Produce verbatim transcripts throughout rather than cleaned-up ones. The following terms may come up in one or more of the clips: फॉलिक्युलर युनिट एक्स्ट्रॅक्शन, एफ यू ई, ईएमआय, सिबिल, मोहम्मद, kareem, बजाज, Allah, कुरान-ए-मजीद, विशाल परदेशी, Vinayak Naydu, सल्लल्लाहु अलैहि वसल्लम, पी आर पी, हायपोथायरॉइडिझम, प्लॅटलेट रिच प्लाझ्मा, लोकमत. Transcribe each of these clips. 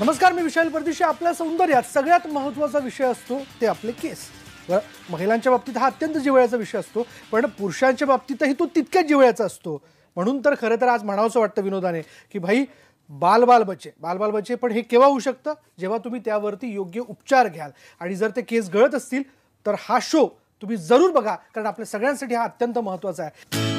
नमस्कार, मी विशाल परदेशी। आपल्या सौंदर्यात सगळ्यात महत्त्वाचा विषय असतो ते आपले केस। महिलांच्या बाबतीत हा अत्यंत जिव्हाळ्याचा विषय असतो, पण पुरुषांच्या बाबतीतही तो तितकाच जिव्हाळ्याचा असतो। म्हणून तर खरं तर आज म्हणावंसं वाटतं विनोदाने की भाई बाल बाल बचे बाल बाल बचे, पण हे केव्हा होऊ शकतं? जेव्हा तुम्ही त्यावरती योग्य उपचार घ्याल। आणि जर ते केस गळत असतील तर हा शो तुम्ही जरूर बघा, कारण आपल्या सगळ्यांसाठी हा अत्यंत महत्त्वाचा आहे।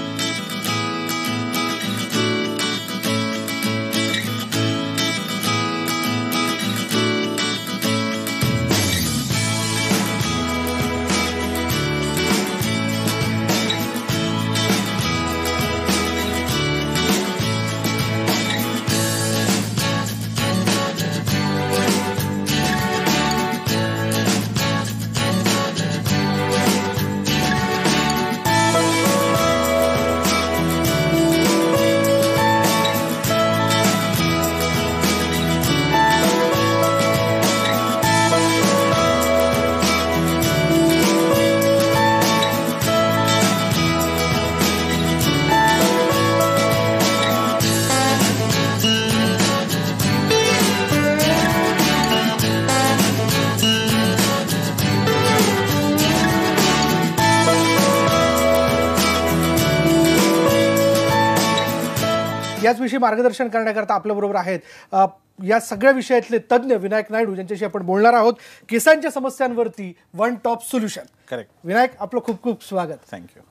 याच विषयी मार्गदर्शन करण्याकरता आपल्याबरोबर आहेत या सगळ्या विषयातले तज्ञ विनायक नायडू, ज्यांच्याशी आपण बोलणार आहोत केसांच्या समस्यांवरती one top solution. Correct Vinayak, आपलं खूप खूप स्वागत। थँक्यू।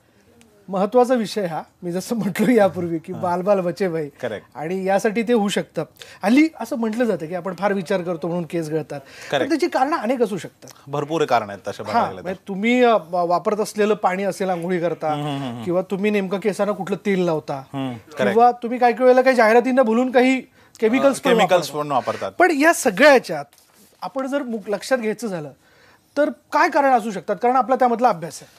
महत्त्वाचा विषय हा, मी जसं म्हटलं यापूर्वी की बाल बाल बचे भाई, आणि यासाठी ते होऊ शकतं। हल्ली असं म्हटलं जातं की आपण फार विचार करतो म्हणून केस गळतात, पण त्याची कारणं अनेक असू शकतात। भरपूर कारणं आहेत तशा बघायला गेलं तर। तुम्ही वापरत असलेलं पाणी असेल आंघोळी करता, किंवा तुम्ही नेमकं केसांना कुठलं तेल लावता, किंवा तुम्ही काही वेळेला काही जाहिरातींना भुलून काही केमिकल्स केमिकल्स पण वापरतात। पण या सगळ्याच्यात आपण जर लक्षात घ्यायचं झालं तर काय कारण असू शकतात, कारण आपला त्यामधला अभ्यास आहे।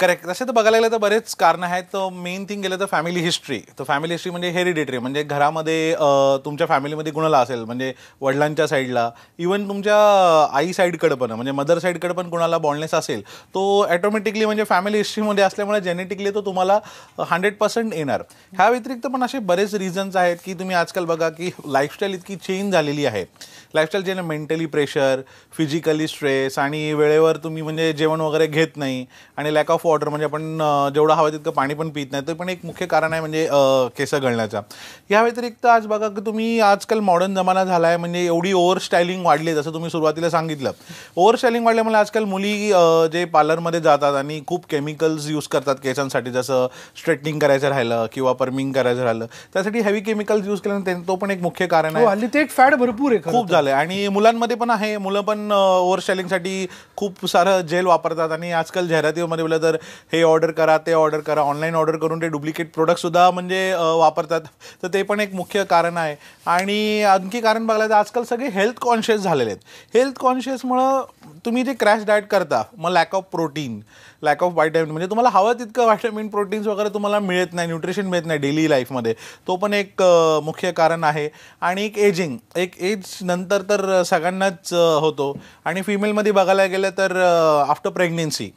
करेक्ट। तसे तर बघायला गेलं तर बरेच कारणं आहेत। तर मेन थिंग गेलं तर फॅमिली हिस्ट्री। तर फॅमिली हिस्ट्री म्हणजे हेरिडिटरी, म्हणजे घरामध्ये तुमच्या फॅमिलीमध्ये कुणाला असेल, म्हणजे वडिलांच्या साईडला, इवन तुमच्या आई साईडकडे पण, म्हणजे मदर साईडकडे पण कुणाला बॉन्डनेस असेल, तो ॲटोमॅटिकली म्हणजे फॅमिली हिस्ट्रीमध्ये असल्यामुळे जेनेटिकली तो तुम्हाला हंड्रेड पर्सेंट येणार। ह्या व्यतिरिक्त पण असे बरेच रिझन्स आहेत की तुम्ही आजकाल बघा की लाईफस्टाईल इतकी चेंज झालेली आहे। लाईफस्टाईल ज्याने मेंटली प्रेशर, फिजिकली स्ट्रेस, आणि वेळेवर तुम्ही म्हणजे जेवण वगैरे घेत नाही, आणि लॅक ऑफ वॉटर म्हणजे आपण जेवढं हवं तितकं पाणी पण पित नाही, ते पण एक मुख्य कारण आहे म्हणजे केसं गळण्याचा। या व्यतिरिक्त आज बघा की तुम्ही आजकाल मॉडर्न जमाना झाला आहे, म्हणजे एवढी ओव्हर स्टायलिंग वाढली आहे, जसं तुम्ही सुरुवातीला सांगितलं। ओव्हर स्टायलिंग वाढल्यामुळे आजकाल मुली जे पार्लरमध्ये जातात आणि खूप केमिकल्स यूज करतात केसांसाठी, जसं स्ट्रेटनिंग करायचं राहिलं किंवा पर्मिंग करायचं राहिलं, त्यासाठी हेवी केमिकल्स यूज केल्याने तो पण एक मुख्य कारण आहे। हल्ली ते एक फॅड भरपूर आहे, खूप झालं आहे, आणि मुलांमध्ये पण आहे। मुलं पण ओव्हर स्टायलिंगसाठी खूप सारं जेल वापरतात, आणि आजकाल जाहिराती मध्ये बोललं तर हे ऑर्डर करा, ते ऑर्डर करा, ऑनलाईन ऑर्डर करून ते डुप्लिकेट प्रोडक्ट सुद्धा म्हणजे वापरतात, तर ते पण एक मुख्य कारण आहे। आणि आणखी कारण बघायला तर आजकाल सगळे हेल्थ कॉन्शियस झालेले आहेत। हेल्थ कॉन्शियसमुळं तुम्ही जे क्रॅश डाएट करता, मग lack of protein, lack of vitamin, म्हणजे तुम्हाला हवं तितकं व्हायटॅमिन प्रोटीन्स वगैरे तुम्हाला मिळत नाही, न्यूट्रिशन मिळत नाही डेली लाईफमध्ये, तो पण एक मुख्य कारण आहे। आणि एक एजिंग, एक एज नंतर तर सगळ्यांनाच होतो, आणि फिमेलमध्ये बघायला गेलं तर आफ्टर प्रेग्नेन्सी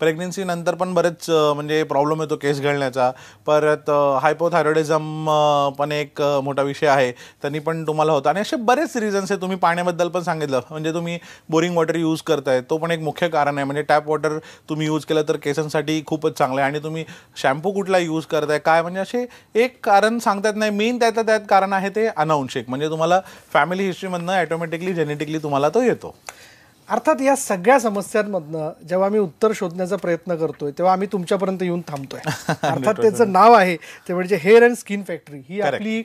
प्रेग्नेन्सी नंतर पण बरेच म्हणजे प्रॉब्लेम येतो केस गळण्याचा। परत हायपोथायरॉइडिझम पण एक मोठा विषय आहे, त्यांनी पण तुम्हाला होतं। आणि असे बरेच रिझन्स आहे। तुम्ही पाण्याबद्दल पण सांगितलं, म्हणजे तुम्ही बोरिंग वॉटर यूज करताय, तो पण एक मुख्य कारण आहे। म्हणजे टॅप वॉटर तुम्ही यूज केलं तर केसांसाठी खूपच चांगलं आहे, आणि तुम्ही शॅम्पू कुठला यूज करताय काय, म्हणजे असे एक कारण सांगतात नाही। मेन त्यातलं त्यात कारण आहे ते अनुवंशिक, म्हणजे तुम्हाला फॅमिली हिस्ट्रीमधनं ॲटोमॅटिकली जेनेटिकली तुम्हाला तो येतो। अर्थात या सगळ्या समस्यांमधनं जेव्हा मी उत्तर शोधण्याचा प्रयत्न करतोय तेव्हा आम्ही तुमच्यापर्यंत येऊन थांबतोय। अर्थात त्याचं नाव आहे ते म्हणजे हेअर अँड स्किन फॅक्टरी। ही आपली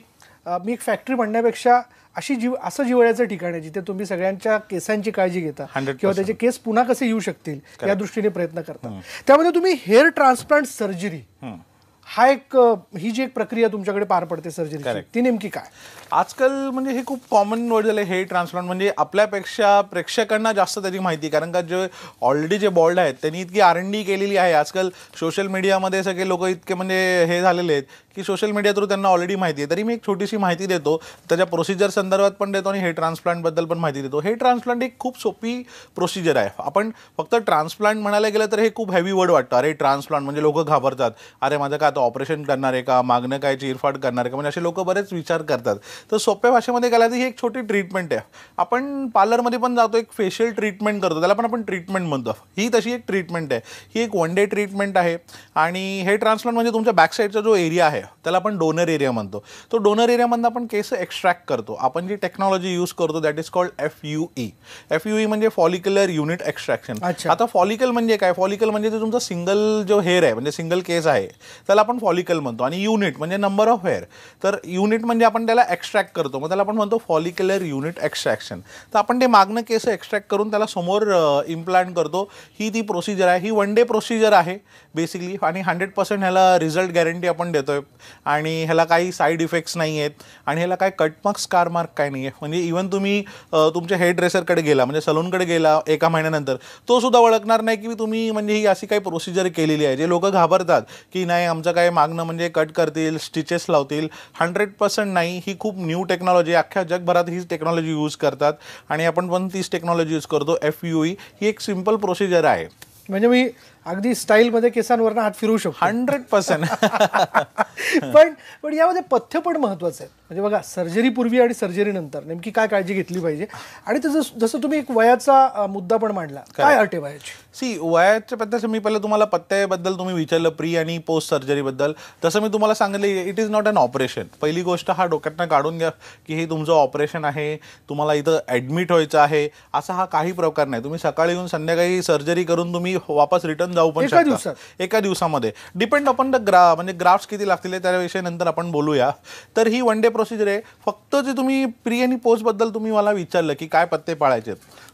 मी एक फॅक्टरी म्हणण्यापेक्षा अशी जीव असं जिव्हाळ्याचं ठिकाण आहे जिथे तुम्ही सगळ्यांच्या केसांची काळजी घेता, किंवा त्याचे केस पुन्हा कसे येऊ शकतील या दृष्टीने प्रयत्न करता। त्यामध्ये तुम्ही हेअर ट्रान्सप्लांट सर्जरी हा एक ही जी एक प्रक्रिया तुमच्याकडे पार पडते सर्जरी, ती नेमकी काय? आजकाल म्हणजे हे खूप कॉमन वर्ड झालं हेअर ट्रान्सप्लांट, म्हणजे आपल्यापेक्षा प्रेक्षकांना जास्त त्याची माहिती, कारण का जे ऑलरेडी जे बॉल्ड आहेत त्यांनी इतकी आर एन डी केलेली आहे। आजकाल सोशल मीडियामध्ये सगळे लोक इतके म्हणजे हे झालेले आहेत की सोशल मीडिया थ्रू त्यांना ऑलरेडी माहिती आहे। तरी मी एक छोटीशी माहिती देतो, त्याच्या प्रोसिजर संदर्भात पण देतो, आणि हेअर ट्रान्सप्लांटबद्दल पण माहिती देतो। हेअर ट्रान्सप्लांट एक खूप सोपी प्रोसिजर आहे। आपण फक्त ट्रान्सप्लांट म्हणायला गेलं तर हे खूप हेवी वर्ड वाटतं, अरे ट्रान्सप्लांट म्हणजे लोक घाबरतात, अरे माझं का आता ऑपरेशन करणार आहे का, मागणं काय, चिरफाड करणार आहे का, म्हणजे असे लोक बरेच विचार करतात। तर सोप्या भाषेमध्ये गेला तर ही एक छोटी ट्रीटमेंट आहे. आपण पार्लरमध्ये पण जातो, एक फेशियल ट्रीटमेंट करतो, त्याला पण आपण ट्रीटमेंट म्हणतो. ही तशी एक ट्रीटमेंट आहे. ही एक वन डे ट्रीटमेंट आहे. आणि हे ट्रान्सप्लांट म्हणजे तुमच्या बॅक साईडचा जो एरिया आहे त्याला आपण डोनर एरिया म्हणतो. तो डोनर एरियामधून आपण केस एक्स्ट्रॅक्ट करतो. आपण जी टेक्नॉलॉजी यूज करतो that is called एफ यू ई. एफ यू ई म्हणजे फॉलिक्युलर युनिट एक्स्ट्रॅक्शन. आता फॉलिकल म्हणजे काय? फॉलिकल म्हणजे ते तुमचा सिंगल जो हेअर आहे म्हणजे सिंगल केस आहे त्याला आपण फॉलिकल म्हणतो. आणि युनिट म्हणजे नंबर ऑफ हेअर. तर युनिट म्हणजे आपण त्याला एक्स्ट्रॅक्ट करतो, मग त्याला आपण म्हणतो फॉलिक्युलर युनिट एक्स्ट्रॅक्शन. तर आपण ते मागणं केस एक्स्ट्रॅक्ट करून त्याला समोर इम्प्लांट करतो. ही ती प्रोसिजर आहे. ही वन डे प्रोसिजर आहे बेसिकली. आणि हंड्रेड पर्सेंट ह्याला रिझल्ट गॅरंटी आपण देतोय. आणि ह्याला काही साईड इफेक्ट्स नाही आहेत आणि ह्याला काय कटमार्क स्कार मार्क काय नाही आहे. म्हणजे इव्हन तुम्ही तुमच्या हेअर ड्रेसरकडे गेला म्हणजे सलूनकडे गेला एका महिन्यानंतर तो सुद्धा ओळखणार नाही की तुम्ही म्हणजे ही अशी काही प्रोसिजर केलेली आहे. जे लोक घाबरतात की नाही आमचं काय मागणं म्हणजे कट करतील, स्टिचेस लावतील, हंड्रेड पर्सेंट नाही. ही खूप न्यू टेक्नॉलॉजी, अख्ख्या जगभरात हीच टेक्नॉलॉजी यूज करतात आणि आपण पण तीच टेक्नॉलॉजी यूज करतो. एफ यू ई ही एक सिंपल प्रोसिजर आहे. म्हणजे मी अगदी स्टाईलमध्ये केसांवरनं हात फिरू शकतो हंड्रेड पर्सेंट. पण पण यामध्ये पथ्य पण महत्त्वाचं आहे. म्हणजे बघा, सर्जरीपूर्वी आणि सर्जरीनंतर नेमकी काय काळजी घेतली पाहिजे? आणि तसं जसं तुम्ही एक वयाचा मुद्दा पण मांडला, काय अट आहे वयाची? सी वयाच्या पत्त्याचं मी पहिलं तुम्हाला पत्त्याबद्दल तुम्ही विचारलं प्री आणि पोस्ट सर्जरीबद्दल. तसं मी तुम्हाला सांगितलं it is not an operation. पहिली गोष्ट हा डोक्यातनं काढून घ्या की हे तुमचं ऑपरेशन आहे, तुम्हाला इथं ॲडमिट व्हायचं आहे, असा हा काही प्रकार नाही. तुम्ही सकाळी येऊन संध्याकाळी सर्जरी करून तुम्ही वापस रिटर्न जाऊ पण शकता एका दिवसामध्ये. डिपेंड अपॉन द ग्रा म्हणजे ग्राफ्ट्स किती लागतील त्याविषयी नंतर आपण बोलूया. तर ही वन डे प्रोसिजर आहे. फक्त जे तुम्ही प्री आणि पोस्टबद्दल तुम्ही मला विचारलं की काय पत्ते पाळायचे,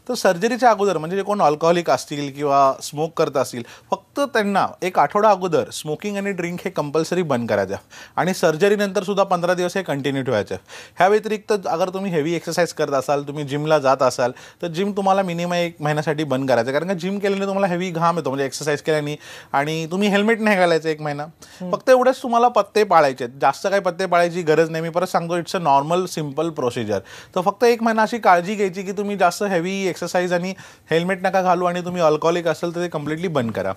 तर सर्जरीच्या अगोदर म्हणजे जे कोण अल्कोहोलिक असतील किंवा स्मोक करत असतील फक्त त्यांना एक आठवडा अगोदर स्मोकिंग आणि ड्रिंक हे कंपल्सरी बंद करायचं आणि सर्जरीनंतर सुद्धा पंधरा दिवस हे कंटिन्यू ठेवायचं. ह्या व्यतिरिक्त अगर तुम्ही हेवी एक्सरसाइज करत असाल, तुम्ही जिमला जात असाल तर जिम तुम्हाला मिनिमम एक महिन्यासाठी बंद करायचं. कारण का जिम केल्याने तुम्हाला हेवी घाम येतो म्हणजे एक्सरसाइज केल्याने. आणि तुम्ही हेल्मेट नाही घालायचं एक महिना. फक्त एवढेच तुम्हाला पत्ते पाळायचे, जास्त काही पत्ते पाळायची गरज नाही. मी परत सांगतो it's a normal simple procedure. तर फक्त एक महिना अशी काळजी घ्यायची की तुम्ही जास्त हेवी एक्सरसाइज आणि हेल्मेट नका घालू आणि तुम्ही अल्कोहोलिक असेल तर ते कंप्लिटली बंद करा.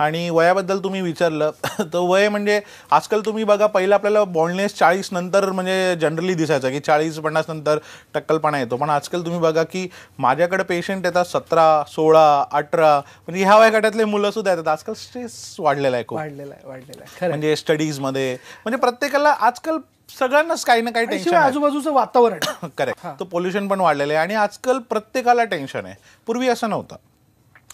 आणि वयाबद्दल तुम्ही विचारलं तर वय म्हणजे आजकाल तुम्ही बघा पहिलं आपल्याला बॉन्डनेस चाळीस नंतर म्हणजे जनरली दिसायचं की चाळीस पन्नास नंतर टक्कलपणा येतो. पण आजकाल तुम्ही बघा की माझ्याकडे पेशंट येतात सतरा, सोळा, अठरा म्हणजे ह्या वयागटातले मुलं सुद्धा येतात. आजकाल स्ट्रेस वाढलेला आहे, खूप वाढलेला आहे वाढलेला आहे म्हणजे स्टडीजमध्ये म्हणजे प्रत्येकाला आजकाल सगळ्यांनाच काही ना काही टेन्शन. आजूबाजूचं वातावरण करेक्ट, तो पोल्युशन पण वाढलेलं आहे आणि आजकाल प्रत्येकाला टेन्शन आहे. पूर्वी असं नव्हतं.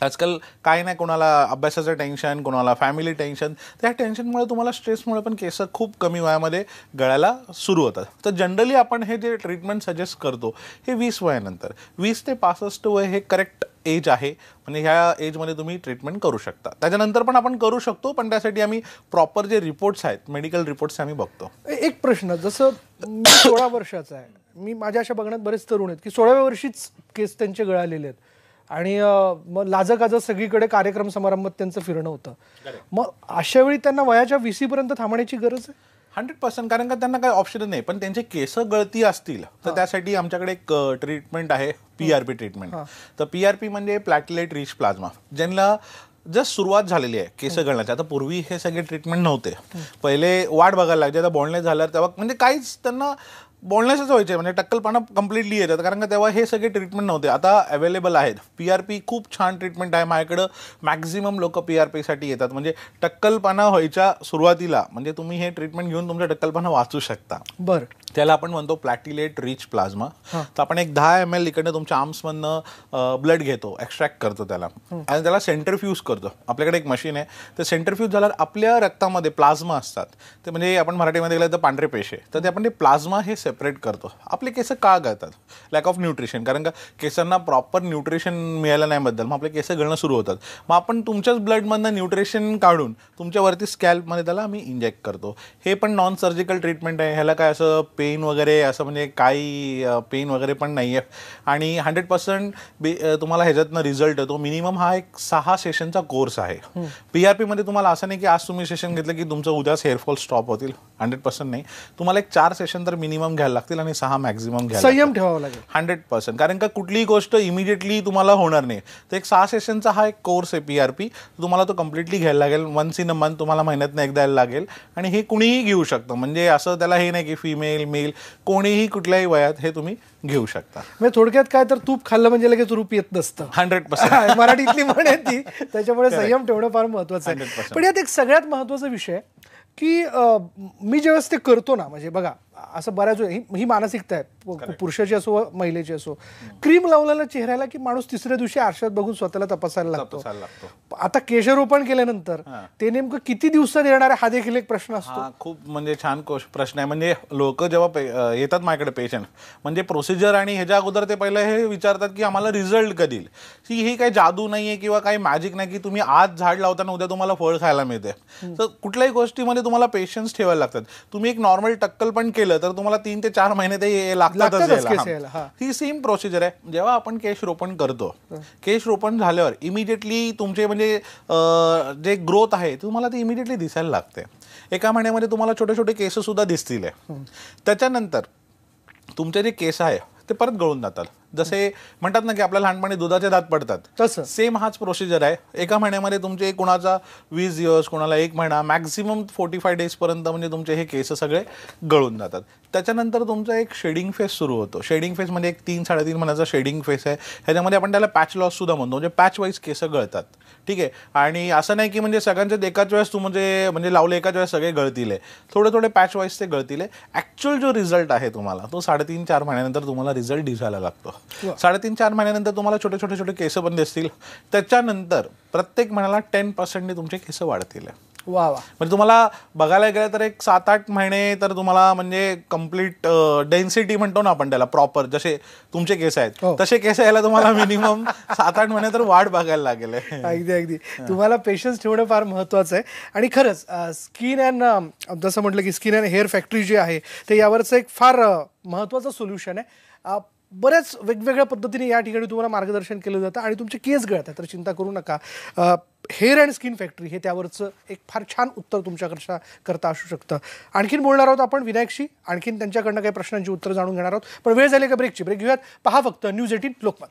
आजकाल काय नाही, कोणाला अभ्यासाचं टेन्शन, कोणाला फॅमिली टेन्शन. त्या टेन्शनमुळे तुम्हाला स्ट्रेसमुळे पण केसं खूप कमी वयामध्ये गळायला सुरू होतात. तर जनरली आपण हे जे ट्रीटमेंट सजेस्ट करतो हे वीस वयानंतर, वीस ते पासष्ट वय हे करेक्ट एज आहे. म्हणजे ह्या एजमध्ये तुम्ही ट्रीटमेंट करू शकता. त्याच्यानंतर पण आपण करू शकतो पण त्यासाठी आम्ही प्रॉपर जे रिपोर्ट्स आहेत मेडिकल रिपोर्ट्स आम्ही बघतो. एक प्रश्न, जसं मी सोळा वर्षाचा आहे, मी माझ्या अशा बघण्यात बरेच तरुण आहेत की सोळाव्या वर्षीच केस त्यांचे गळालेले आहेत आणि मग लाजकाज सगळीकडे कार्यक्रम समारंभात त्यांचं फिरणं होतं. मग अशा वेळी त्यांना वयाच्या वीसीपर्यंत थांबण्याची गरज आहे हंड्रेड पर्सेंट. कारण का त्यांना काही ऑप्शन नाही. पण त्यांचे केस गळती असतील तर त्यासाठी आमच्याकडे एक ट्रीटमेंट आहे पी आर पी ट्रीटमेंट. तर पी आर पी म्हणजे प्लॅटलेट रिच प्लाझ्मा. ज्यांना जस्ट सुरुवात झालेली आहे केसं गळण्याची. आता पूर्वी हे सगळे ट्रीटमेंट नव्हते, पहिले वाट बघायला लागते. आता बॉन्डलेस झाल्यावर तेव्हा म्हणजे काहीच त्यांना बॉन्डलेसच व्हायचे म्हणजे टक्कलपणा कंप्लीटली येतात. कारण का तेव्हा हे सगळे ट्रीटमेंट नव्हते. आता अवेलेबल आहेत. पी आर पी खूप छान ट्रीटमेंट आहे. माझ्याकडं मॅक्झिमम लोक पी आर पीसाठी येतात. म्हणजे टक्कलपणा व्हायच्या सुरुवातीला म्हणजे तुम्ही हे ट्रीटमेंट घेऊन तुमचा टक्कलपणा वाचू शकता. बरं, त्याला आपण म्हणतो प्लॅटिलेट रिच प्लाझ्मा. तर आपण एक दहा एम एल इकडनं तुमच्या आर्म्समधनं ब्लड घेतो, एक्स्ट्रॅक्ट करतो त्याला आणि त्याला सेंटरफ्यूज करतो. आपल्याकडे एक मशीन आहे. तर सेंटरफ्यूज झाल्यावर आपल्या रक्तामध्ये प्लाझ्मा असतात ते म्हणजे आपण मराठीमध्ये गेलं तर पांढरे पेशे. तर ते आपण ते प्लाझ्मा हे सेपरेट करतो. आपले केस का गळतात? Lack of nutrition. कारण का केसांना प्रॉपर न्यूट्रिशन मिळालं नाही बद्दल मग आपले केस गळणं सुरू होतात. मग आपण तुमच्याच ब्लडमधनं न्यूट्रिशन काढून तुमच्यावरती स्कॅल्पमध्ये त्याला आम्ही इंजेक्ट करतो. हे पण नॉन सर्जिकल ट्रीटमेंट आहे. ह्याला काय असं पेन वगैरे असं म्हणजे काही पेन वगैरे पण नाही आहे. आणि हंड्रेड पर्सेंट बे तुम्हाला ह्याच्यातनं रिझल्ट येतो. मिनिमम हा एक सहा सेशनचा कोर्स आहे. पी आर पीमध्ये तुम्हाला असं नाही की आज तुम्ही सेशन घेतलं की तुमचं उद्याच हेअरफॉल स्टॉप होतील हंड्रेड पर्सेंट नाही. तुम्हाला एक चार सेशन तर मिनिमम घ्यायला लागतील आणि सहा मॅक्झिमम घ्यायला संयम ठेवावा लागेल हंड्रेड पर्सेंट. कारण का कुठलीही गोष्ट इमिडिएटली तुम्हाला होणार नाही. तर एक सहा सेशनचा हा एक कोर्स आहे पी आर पी, तुम्हाला तो कम्प्लिटली घ्यायला लागेल. वन्स इन अ मंथ तुम्हाला महिन्यातनं एकदा यायला लागेल आणि हे कुणीही घेऊ शकतं. म्हणजे असं त्याला हे नाही की फिमेल मेल, कोणीही कुठल्याही वयात हे तुम्ही घेऊ शकता. म्हणजे थोडक्यात काय तर तूप खाल्लं म्हणजे लगेच रूप येत नसतं हंड्रेड पर्सेंट मराठीतली म्हण आहे ती. त्याच्यामुळे संयम ठेवणं फार महत्त्वाचं आहे. पण यात एक सगळ्यात महत्त्वाचा विषय की मी ज्यावेळेस ते करतो ना, म्हणजे बघा असं बऱ्याच ही मानसिकता आहे पुरुषाची असो महिलेची असो, क्रीम लावलेला चेहऱ्याला की माणूस तिसऱ्या दिवशी आरशात बघून स्वतःला तपासायला लागतो. आता केशरोपण केल्यानंतर ते नेमकं किती दिवसात येणार आहे हा देखील एक प्रश्न असतो. खूप म्हणजे छान प्रश्न आहे. म्हणजे लोक जेव्हा येतात माझ्याकडे पेशंट, म्हणजे प्रोसिजर आणि ह्याच्या अगोदर ते पहिलं हे विचारतात की आम्हाला रिझल्ट कधी येईल. की हे काही जादू नाही आहे किंवा काही मॅजिक नाही की तुम्ही आज झाड लावताना उद्या तुम्हाला फळ खायला मिळते. तर कुठल्याही गोष्टीमध्ये तुम्हाला पेशन्स ठेवायला लागतात. तुम्ही एक नॉर्मल टक्कल पण केलं तर तुम्हाला तीन ते चार महिने ते लागतातच. ही सेम प्रोसिजर आहे. जेव्हा आपण केश रोपण करतो, केश रोपण झाल्यावर इमिडिएटली तुमचे म्हणजे जे ग्रोथ आहे तुम्हाला ती इमिडिएटली दिसायला लागते. एका महिन्यामध्ये तुम्हाला छोटे छोटे केस सुद्धा दिसतील. त्याच्यानंतर तुमचे जे केस आहे ते परत गळून जातात. जसे म्हणतात ना की आपल्या लहानपणी दुधाचे दात पडतात, तसं सेम हाच प्रोसिजर आहे. एका महिन्यामध्ये तुमचे कोणाचा वीस दिवस कोणाला एक महिना मॅक्झिमम फोर्टी फाय डेजपर्यंत म्हणजे तुमचे हे केस सगळे गळून जातात. त्याच्यानंतर तुमचा एक शेडिंग फेस सुरू होतो. शेडिंग फेस म्हणजे एक तीन साडेतीन महिन्याचा शेडिंग फेस आहे. ह्याच्यामध्ये आपण त्याला पॅच लॉस सुद्धा म्हणतो. म्हणजे पॅच वाईज केस गळतात. ठीक आहे. आणि असं नाही की म्हणजे सगळ्यांचे एकाच वेळेस तू म्हणजे म्हणजे लावले एकाच वेळेस सगळे गळतील. थोडे थोडे पॅच वाईज ते गळतील. ॲक्च्युअल जो रिझल्ट आहे तुम्हाला तो साडेतीन चार महिन्यानंतर तुम्हाला रिझल्ट दिसायला लागतो. साडेतीन चार महिन्यानंतर तुम्हाला छोटे छोटे छोटे केस पण दिसतील. त्याच्यानंतर प्रत्येक महिन्याला टेन पर्सेंटने तुमचे केस वाढतील. वा वा. म्हणजे तुम्हाला बघायला गेलं तर एक सात आठ महिने तर तुम्हाला म्हणजे कम्प्लीट डेन्सिटी म्हणतो ना आपण त्याला, प्रॉपर जसे तुमचे केस आहेत तसे केस यायला तुम्हाला मिनिमम सात आठ महिने तर वाढ बघायला लागेल. अगदी अगदी तुम्हाला पेशन्स ठेवणं फार महत्त्वाचं आहे. आणि खरंच स्किन अँड जसं म्हटलं की स्किन अँड हेअर फॅक्टरी जी आहे ते यावरचं एक फार महत्त्वाचं सोल्युशन आहे. बऱ्याच वेगवेगळ्या पद्धतीने या ठिकाणी तुम्हाला मार्गदर्शन केलं जातं आणि तुमचे केस गळतात तर चिंता करू नका. हेअर अँड स्किन फॅक्टरी हे त्यावरचं एक फार छान उत्तर तुमच्याकडच्या करता असू शकतं. आणखीन बोलणार आहोत आपण विनायकशी, आणखीन त्यांच्याकडनं काही प्रश्नांची उत्तरं जाणून घेणार आहोत. पण वेळ झाली का ब्रेकची, ब्रेक घेऊयात. पहा फक्त न्यूज एटीन लोकमत.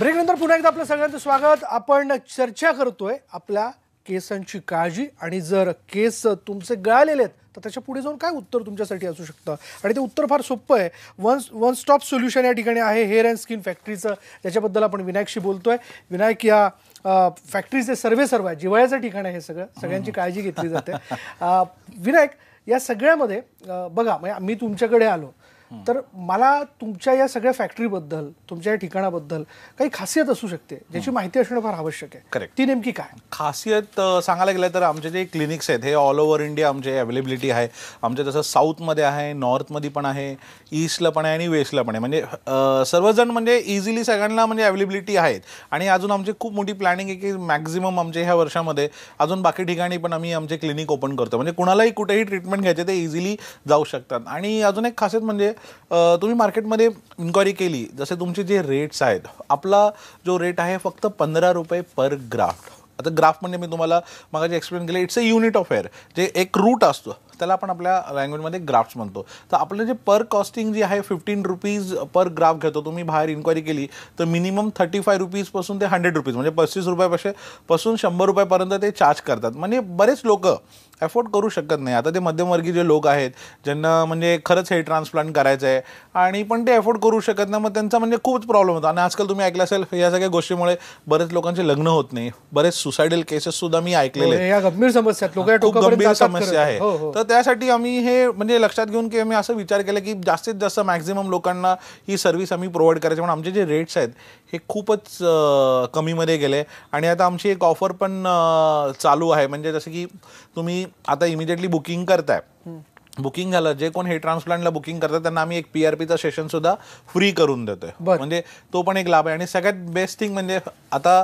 ब्रेकनंतर पुन्हा एकदा आपलं सगळ्यांचं स्वागत. आपण चर्चा करतोय आपल्या केसांची काळजी आणि जर केस तुमचे गळालेले आहेत तर त्याच्या पुढे जाऊन काय उत्तर तुमच्यासाठी असू शकतं. आणि ते उत्तर फार सोपं आहे. वन वन स्टॉप सोल्युशन या ठिकाणी आहे हेअर अँड स्किन फॅक्टरीचं, ज्याच्याबद्दल आपण विनायकशी बोलतोय. विनायक या फॅक्टरीचे सर्वे सर्व आहे, जिव्हाळ्याचं ठिकाण आहे हे सगळं, सगळ्यांची काळजी घेतली जाते. विनायक या सगळ्यामध्ये बघा म्हणजे मी तुमच्याकडे आलो तर मला तुमच्या या सगळ्या फॅक्टरीबद्दल तुमच्या या ठिकाणाबद्दल काही खासियत असू शकते ज्याची माहिती असणं फार आवश्यक आहे. करेक्ट. ती नेमकी काय खासियत सांगायला गेलं तर आमचे जे क्लिनिक्स आहेत हे ऑल ओव्हर इंडिया आमचे अवेलेबिलिटी आहे. आमचे जसं साऊथमध्ये आहे, नॉर्थमध्ये पण आहे, ईस्टला पण आहे आणि वेस्टला पण आहे. म्हणजे सर्वजण म्हणजे इझिली सगळ्यांना म्हणजे अवेलेबिलिटी आहेत. आणि अजून आमची खूप मोठी प्लॅनिंग आहे की मॅक्झिमम आमचे ह्या वर्षामध्ये अजून बाकी ठिकाणी पण आम्ही आमचे क्लिनिक ओपन करतो. म्हणजे कुणालाही कुठेही ट्रीटमेंट घ्यायचे ते इझिली जाऊ शकतात. आणि अजून एक खासियत म्हणजे तुम्ही मार्केटमध्ये इन्क्वायरी केली जसे तुमचे जे रेट्स आहेत, आपला जो रेट आहे फक्त पंधरा रुपये पर ग्राफ्ट. आता ग्राफ्ट म्हणजे मी तुम्हाला मगाशी एक्सप्लेन केलं, it's a unit of hair. जे एक रूट असतो त्याला आपण आपल्या लँग्वेजमध्ये ग्राफ्ट्स म्हणतो. तर आपलं जे पर कॉस्टिंग जे आहे फिफ्टीन रुपीज पर ग्राफ घेतो. तुम्ही बाहेर इन्क्वायरी केली तर मिनिमम थर्टी फाय रुपीजपासून ते हंड्रेड रुपीज म्हणजे पस्तीस रुपयापासून शंभर रुपयापर्यंत ते चार्ज करतात. म्हणजे बरेच लोक अफोर्ड करू शकत नाही. आता ते मध्यमवर्गीय जे लोक आहेत ज्यांना म्हणजे खरंच हेअर ट्रान्सप्लांट करायचं आहे आणि पण ते अफोर्ड करू शकत नाही, मग त्यांचा म्हणजे खूपच प्रॉब्लेम होतो. आणि आजकाल तुम्ही ऐकलं असेल या सगळ्या गोष्टीमुळे बरेच लोकांचे लग्न होत नाही, बरेच सुसायडल केसेससुद्धा मी ऐकलेले आहेत. गंभीर समस्या आहेत, खूप गंभीर समस्या आहे. तर त्यासाठी आम्ही हे म्हणजे लक्षात घेऊन की आम्ही असं विचार केला की जास्तीत जास्त मॅक्झिमम लोकांना ही सर्व्हिस आम्ही प्रोव्हाइड करायची. म्हणून आमचे जे रेट्स आहेत हे खूपच कमीमध्ये गेले. आणि आता आमची एक ऑफर पण चालू आहे. म्हणजे जसं की तुम्ही आता इमिडिएटली बुकिंग करताय, बुकिंग झालं, जे कोण हेअर ट्रान्सप्लांटला बुकिंग करतात त्यांना आम्ही एक पीआरपीचा सेशन सुद्धा फ्री करून देतोय. म्हणजे तो पण एक लाभ आहे. आणि सगळ्यात बेस्ट थिंग म्हणजे आता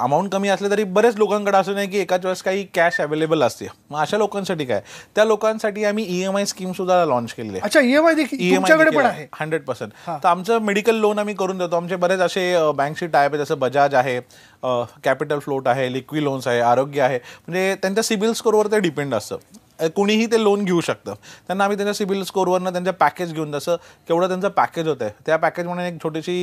अमाऊंट कमी असले तरी बरेच लोकांकडे असं नाही की एकाच वेळेस काही कॅश अवेलेबल असते, मग अशा लोकांसाठी काय, त्या लोकांसाठी आम्ही ईएमआय स्कीम सुद्धा लॉन्च केलेली आहे. अच्छा, ईएमआय देखील तुमच्याकडे पण आहे हंड्रेड पर्सेंट. तर आमचं मेडिकल लोन आम्ही करून देतो. आमचे बरेच असे बँकशी टायप आहे, जसं बजाज आहे, कॅपिटल फ्लोट आहे, लिक्विड लोन्स आहे, आरोग्य आहे, म्हणजे त्यांच्या सिबिल स्कोरवर ते डिपेंड असतं. कोणीही ते लोन घेऊ शकतं. त्यांना आम्ही त्यांच्या सिबिल स्कोरवरनं त्यांचं पॅकेज घेऊन, जसं केवढं त्यांचं पॅकेज होतं आहे त्या पॅकेज म्हणून एक छोटीशी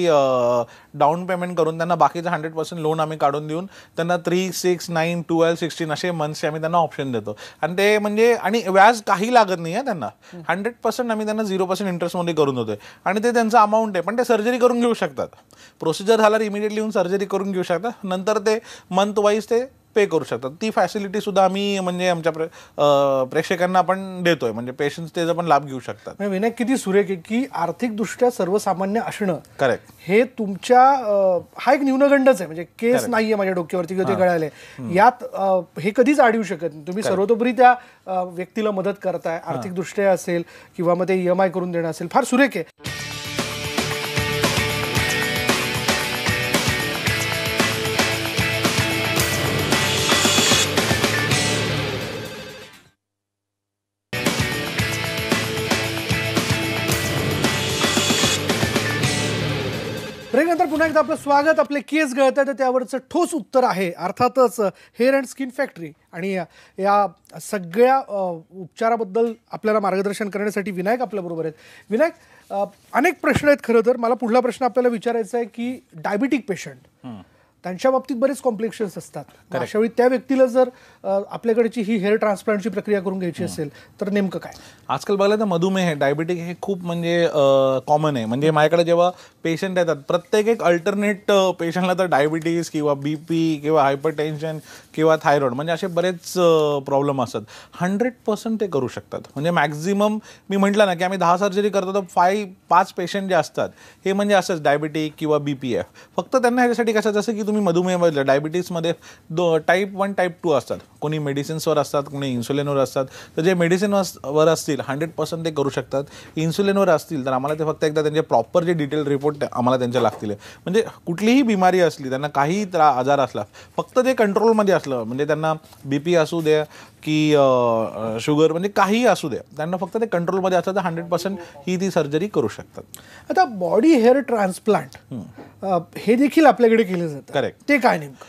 डाऊन पेमेंट करून त्यांना बाकीचं हंड्रेड पर्सेंट लोन आम्ही काढून देऊन त्यांना three six nine twelve sixteen असे मंथ्सचे आम्ही त्यांना ऑप्शन देतो. आणि ते म्हणजे आणि व्याज काही लागत नाही आहे त्यांना, हंड्रेड पर्सेंट आम्ही त्यांना झिरो पर्सेंट इंटरेस्टमध्ये करून देतो. आणि ते त्यांचं अमाऊंट आहे पण ते सर्जरी करून घेऊ शकतात. प्रोसिजर झाल्यावर इमिडिएटली येऊन सर्जरी करून घेऊ शकतात. नंतर ते मंथ वाईज ते पे करू शकतात. ती फॅसिलिटी सुद्धा आम्ही म्हणजे आमच्या प्रे प्रेक्षकांना आपण देतोय, म्हणजे पेशंट्स त्याचा पण लाभ घेऊ शकतात. विनायक, किती सुरेख आहे की आर्थिकदृष्ट्या सर्वसामान्य असणं करेक्ट हे तुमच्या हा एक न्यूनगंडच आहे, म्हणजे केस नाही आहे माझ्या डोक्यावरती किंवा ते गळाले, यात हे कधीच आढळू शकत नाही. तुम्ही सर्वतोपरी त्या व्यक्तीला मदत करताय, आर्थिकदृष्ट्या असेल किंवा मग ते ई एम आय करून देणं असेल. फार सुरेख आहे. नंतर पुन्हा एकदा आपलं स्वागत. आपले केस गळतात तर त्यावरचं ठोस उत्तर आहे अर्थातच हेअर अँड स्किन फॅक्टरी. आणि या सगळ्या उपचाराबद्दल आपल्याला मार्गदर्शन करण्यासाठी विनायक आपल्याबरोबर आहेत. विनायक, अनेक प्रश्न आहेत खरं तर. मला पुढला प्रश्न आपल्याला विचारायचा आहे की डायबिटिक पेशंट त्यांच्या बाबतीत बरेच कॉम्प्लिकेशन्स असतात. अशा वेळी त्या व्यक्तीला जर आपल्याकडची ही हेअर ट्रान्सप्लांटची प्रक्रिया करून घ्यायची असेल तर नेमकं काय? आजकाल बघायला तर मधुमेह, डायबिटिक हे खूप म्हणजे कॉमन आहे. म्हणजे माझ्याकडे जेव्हा पेशंट येतात प्रत्येक एक अल्टरनेट पेशंटला तर डायबिटीज किंवा बी पी किंवा हायपरटेन्शन किंवा थायरॉइड म्हणजे असे बरेच प्रॉब्लेम असतात. हंड्रेड पर्सेंट ते करू शकतात. म्हणजे मॅक्झिमम मी म्हटलं ना की आम्ही दहा सर्जरी करतो तर फाय पाच पेशंट जे असतात हे म्हणजे असंच डायबिटिक किंवा बी पी एफ. फक्त त्यांना ह्याच्यासाठी कसं, जसं की तुम्ही मधुमेह डायबिटीसमध्ये दो टाईप वन टाईप टू असतात. कोणी मेडिसिन्सवर असतात, कोणी इन्सुलिनवर असतात. तर जे मेडिसिनवर असतील हंड्रेड पर्सेंट ते करू शकतात. इन्सुलिनवर असतील तर आम्हाला ते फक्त एकदा त्यांचे प्रॉपर जे डिटेल रिपोर्ट आम्हाला त्यांच्या लागतील. म्हणजे कुठलीही बिमारी असली, त्यांना काही त्रा आजार असला, फक्त ते कंट्रोलमध्ये असलं म्हणजे त्यांना बी पी असू द्या की शुगर म्हणजे काहीही असू द्या, त्यांना फक्त ते कंट्रोलमध्ये असलं तर हंड्रेड पर्सेंट ही ती सर्जरी करू शकतात. आता बॉडी हेअर ट्रान्सप्लांट हे देखील आपल्याकडे केलं जातं करेक्ट, ते काय नेमकं?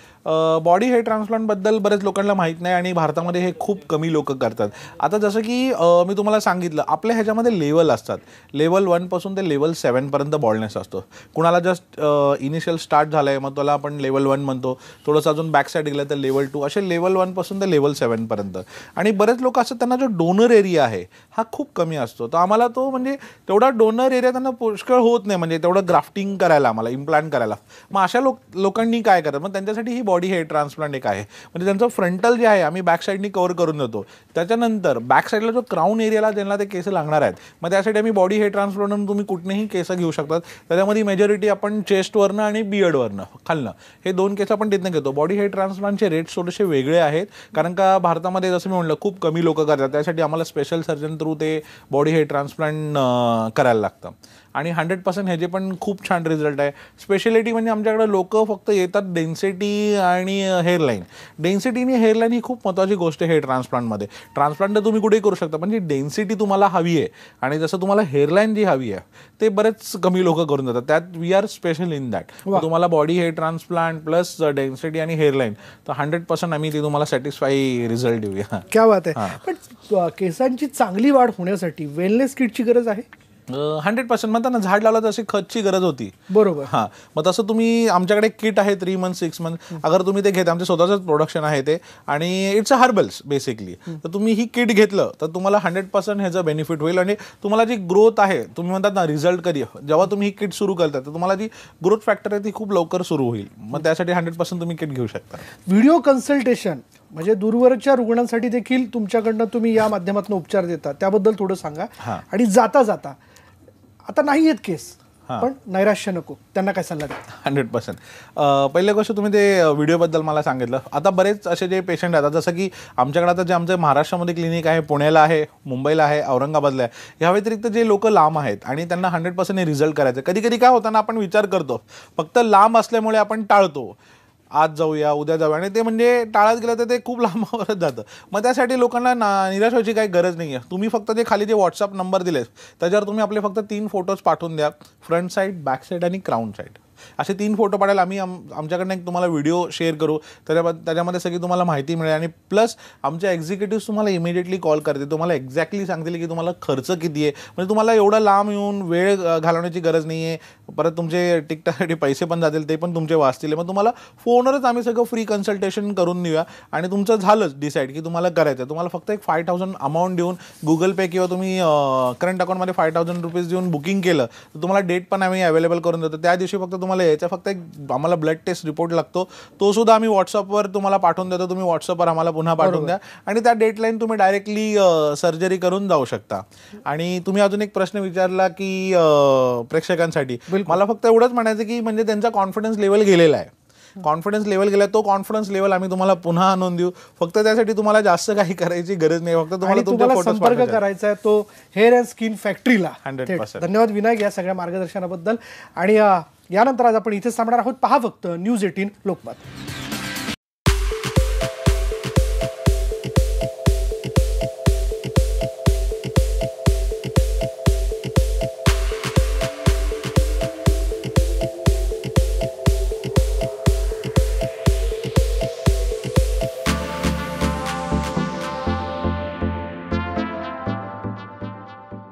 बॉडी हेअर ट्रान्सप्लांटबद्दल बरेच लोकांना माहीत नाही आणि भारतामध्ये हे खूप कमी लोक करतात. आता जसं की मी तुम्हाला सांगितलं आपल्या ह्याच्यामध्ये लेवल असतात. लेवल वनपासून ते लेवल सेवनपर्यंत बॉल्डनेस असतो. कुणाला जस्ट इनिशियल स्टार्ट झालं आहे मग त्याला आपण लेवल वन म्हणतो. थोडंसं अजून बॅकसाईड गेलं तर लेवल टू, असे लेवल वनपासून ते लेवल सेवनपर्यंत. आणि बरेच लोक असतात त्यांना जो डोनर एरिया आहे हा खूप कमी असतो. तर आम्हाला तो म्हणजे तेवढा डोनर एरिया त्यांना पुष्कळ होत नाही, म्हणजे तेवढं ग्राफ्टिंग करायला आम्हाला इम्प्लांट करायला. मग अशा लोक लोकांनी काय करतात, मग त्यांच्यासाठी ही बॉडी हेअर ट्रान्सप्लांट एक आहे. म्हणजे त्यांचं फ्रंटल जे आहे आम्ही बॅक साईडनी कव्हर करून देतो. त्याच्यानंतर बॅक साईडला जो क्राऊन एरियाला ज्यांना ते केस लागणार आहेत मग त्यासाठी आम्ही बॉडी हेअर ट्रान्सप्लांट म्हणून तुम्ही कुठनेही केस घेऊ शकतात. त्याच्यामध्ये मेजॉरिटी आपण चेस्टवरनं आणि बियर्डवरनं खालनं हे दोन केस आपण तिथनं घेतो. बॉडी हेअर ट्रान्सप्लांटचे रेट्स थोडेसे वेगळे आहेत कारण का भारतामध्ये जसं मी म्हटलं खूप कमी लोक करतात. त्यासाठी आम्हाला स्पेशल सर्जन थ्रू ते बॉडी हेअर ट्रान्सप्लांट करायला लागतं. आणि हंड्रेड पर्सेंट ह्याचे पण खूप छान रिझल्ट आहे. स्पेशलिटी म्हणजे आमच्याकडे लोक फक्त येतात डेन्सिटी आणि हेअरलाईन. डेन्सिटी आणि हेअरलाईन ही खूप महत्त्वाची गोष्ट आहे हेअर ट्रान्सप्लांटमध्ये. ट्रान्सप्लांट तर तुम्ही कुठेही करू शकता पण जी डेन्सिटी तुम्हाला हवी आहे आणि जसं तुम्हाला हेअरलाईन जी हवी आहे ते बरेच कमी लोक करून जातात. त्यात we are special in that. तुम्हाला body hair transplant plus density आणि हेअरलाईन तर हंड्रेड पर्सेंट आम्ही ते तुम्हाला सॅटिस्फाई रिझल्ट देऊया. क्या बात आहे. पण केसांची चांगली वाढ होण्यासाठी वेलनेस किटची गरज आहे हंड्रेड पर्सेंट म्हणतात ना. झाड लावलं तर अशी खतची गरज होती बरोबर. हां, मग तसं तुम्ही आमच्याकडे किट आहे थ्री मंथ सिक्स मंथ अगर तुम्ही ते घेता. आमचे स्वतःचंच प्रोडक्शन आहे ते आणि इट्स अ हर्बल्स बेसिकली. तर तुम्ही ही किट घेतलं तर तुम्हाला हंड्रेड पर्सेंट ह्याचं बेनिफिट होईल. आणि तुम्हाला जी ग्रोथ आहे तुम्ही म्हणतात ना रिझल्ट कधी जेव्हा तुम्ही ही किट सुरू करता तर तुम्हाला जी ग्रोथ फॅक्टर आहे ती खूप लवकर सुरू होईल. मग त्यासाठी हंड्रेड पर्सेंट तुम्ही किट घेऊ शकता. व्हिडिओ कन्सल्टेशन म्हणजे दूरवरच्या रुग्णांसाठी देखील तुमच्याकडनं तुम्ही या माध्यमातून उपचार देता, त्याबद्दल थोडं सांगा. आणि जाता जाता आता नाही आहेत केस पण नैराश्य नको, त्यांना काय सल्ला द्या? हंड्रेड पर्सेंट पहिल्या गोष्ट तुम्ही ते व्हिडिओबद्दल मला सांगितलं. आता बरेच असे जे पेशंट आहेत जसं की आमच्याकडे आता जे आमचं महाराष्ट्रामध्ये क्लिनिक आहे, पुण्याला आहे, मुंबईला आहे, औरंगाबादला आहे, ह्या व्यतिरिक्त जे लोक लांब आहेत आणि त्यांना हंड्रेड पर्सेंट हे रिझल्ट करायचं. कधी कधी काय होताना आपण विचार करतो फक्त लांब असल्यामुळे आपण टाळतो. आज जाऊया उद्या जाऊया आणि ते म्हणजे टाळत गेलं तर ते खूप लांबावरच जातं. मग त्यासाठी लोकांना निराश व्हायची काही गरज नाही आहे. तुम्ही फक्त जे खाली जे व्हॉट्सअप नंबर दिलेस त्याच्यावर तुम्ही आपले फक्त तीन फोटोज पाठवून द्या, फ्रंट साईड, बॅक साईड आणि क्राऊन साईड असे तीन फोटो पाठवायला. आम्ही आम आमच्याकडनं एक तुम्हाला व्हिडिओ शेअर करू, त्याच्या त्याच्यामध्ये सगळी तुम्हाला माहिती मिळेल आणि प्लस आमच्या एक्झिक्युटिव्स तुम्हाला इमिडिएटली कॉल करतील, तुम्हाला एक्झॅक्टली सांगतील की तुम्हाला खर्च किती आहे. म्हणजे तुम्हाला एवढा लांब येऊन वेळ घालवण्याची गरज नाही आहे. परत तुमचे तिकिटासाठी पैसे पण जातील, ते पण तुमचे वाचतील. मग तुम्हाला फोनवरच आम्ही सगळं फ्री कन्सल्टेशन करून देऊया आणि तुमचं झालंच डिसाईड की तुम्हाला करायचं. तुम्हाला फक्त एक फाय थाउजंड अमाऊंट देऊन गुगल पे किंवा तुम्ही करंट अकाउंटमध्ये फाय थाउजंड रुपीज देऊन बुकिंग केलं तर तुम्हाला डेट पण आम्ही अवेलेबल करून देतो. त्या दिवशी फक्त तुम्हाला याचा फक्त एक आम्हाला ब्लड टेस्ट रिपोर्ट लागतो, तो सुद्धा आम्ही व्हॉट्सअपवर तुम्हाला पाठवून देतो. तुम्ही व्हॉट्सअपवर आम्हाला पुन्हा पाठवून द्या आणि त्या डेटलाईन तुम्ही डायरेक्टली सर्जरी करून जाऊ शकता. आणि तुम्ही अजून एक प्रश्न विचारला की प्रेक्षकांसाठी, मला फक्त एवढंच म्हणायचं की म्हणजे त्यांचा कॉन्फिडन्स लेवल गेलेला आहे. कॉन्फिडन्स लेवल गेला, तो कॉन्फिडन्स लेवल आम्ही तुम्हाला पुन्हा आणून देऊ. फक्त त्यासाठी तुम्हाला जास्त काही करायची गरज नाही, फक्त तुम्हाला तुमचा फोटो करायचा आहे तो हेअर अँड स्किन फॅक्टरीला. Hundred percent. धन्यवाद विनायक या सगळ्या मार्गदर्शनाबद्दल. आणि यानंतर आज आपण इथेच थांबणार आहोत. पहा फक्त न्यूज एटीन लोकमत.